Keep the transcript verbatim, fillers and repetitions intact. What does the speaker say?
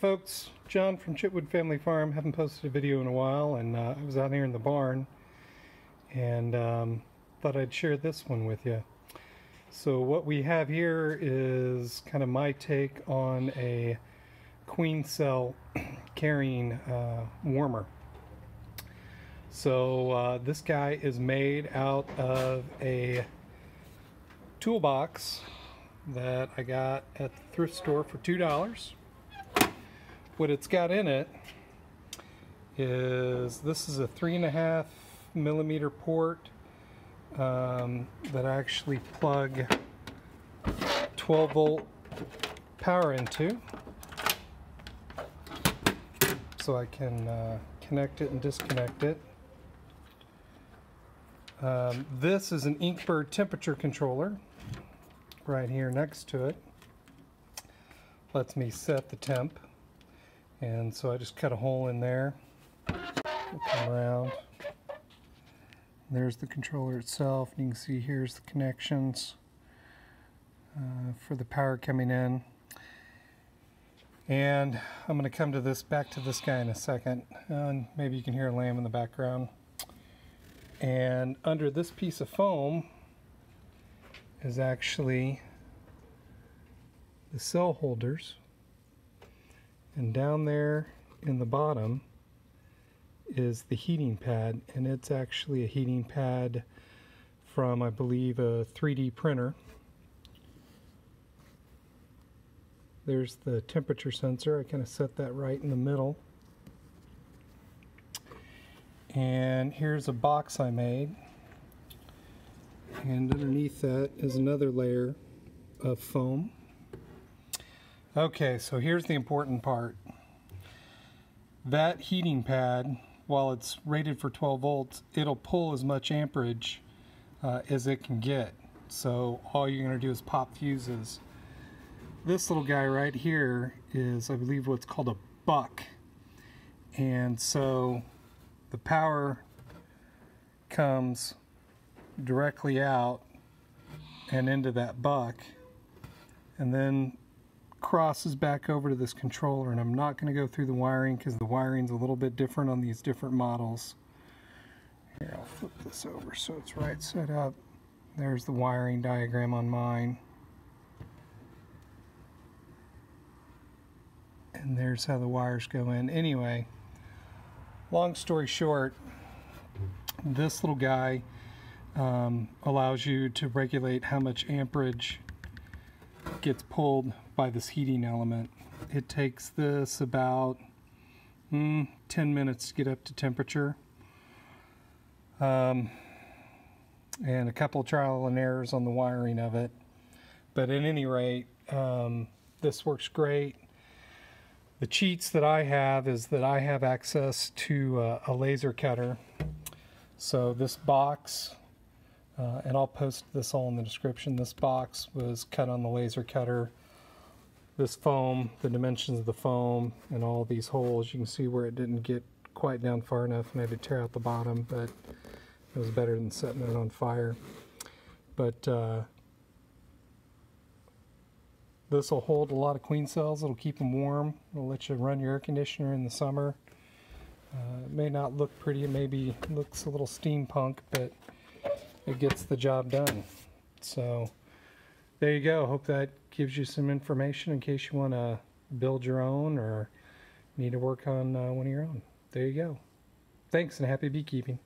folks, John from Chitwood Family Farm. Haven't posted a video in a while, and uh, I was out here in the barn and um, thought I'd share this one with you. So what we have here is kind of my take on a queen cell carrying uh, warmer. So uh, this guy is made out of a toolbox that I got at the thrift store for two dollars. What it's got in it is, this is a three and a half millimeter port um, that I actually plug twelve volt power into, so I can uh, connect it and disconnect it. Um, this is an Inkbird temperature controller right here next to it. Lets me set the temp. And so I just cut a hole in there, come around. There's the controller itself. You can see here's the connections uh, for the power coming in. And I'm going to come to this, back to this guy in a second. And maybe you can hear a lamb in the background. And under this piece of foam is actually the cell holders. And down there in the bottom is the heating pad, and it's actually a heating pad from, I believe, a three D printer. There's the temperature sensor. I kind of set that right in the middle. And here's a box I made, and underneath that is another layer of foam. Okay, so here's the important part. That heating pad, while it's rated for twelve volts, it'll pull as much amperage uh, as it can get. So all you're going to do is pop fuses. This little guy right here is, I believe, what's called a buck. And so the power comes directly out and into that buck, and then crosses back over to this controller. And I'm not going to go through the wiring because the wiring's a little bit different on these different models. Here, I'll flip this over so it's right side up. There's the wiring diagram on mine. And there's how the wires go in. Anyway, long story short, this little guy um, allows you to regulate how much amperage gets pulled by this heating element. It takes this about mm, ten minutes to get up to temperature, um, and a couple of trial and errors on the wiring of it. But at any rate, um, this works great. The cheats that I have is that I have access to uh, a laser cutter. So this box, uh, and I'll post this all in the description, this box was cut on the laser cutter. This foam, the dimensions of the foam, and all these holes, you can see where it didn't get quite down far enough. Maybe tear out the bottom, but it was better than setting it on fire. But uh, this will hold a lot of queen cells. It'll keep them warm. It'll let you run your air conditioner in the summer. Uh, it may not look pretty. It maybe looks a little steampunk, but it gets the job done. So there you go. Hope that gives you some information in case you want to build your own or need to work on uh, one of your own. There you go. Thanks, and happy beekeeping.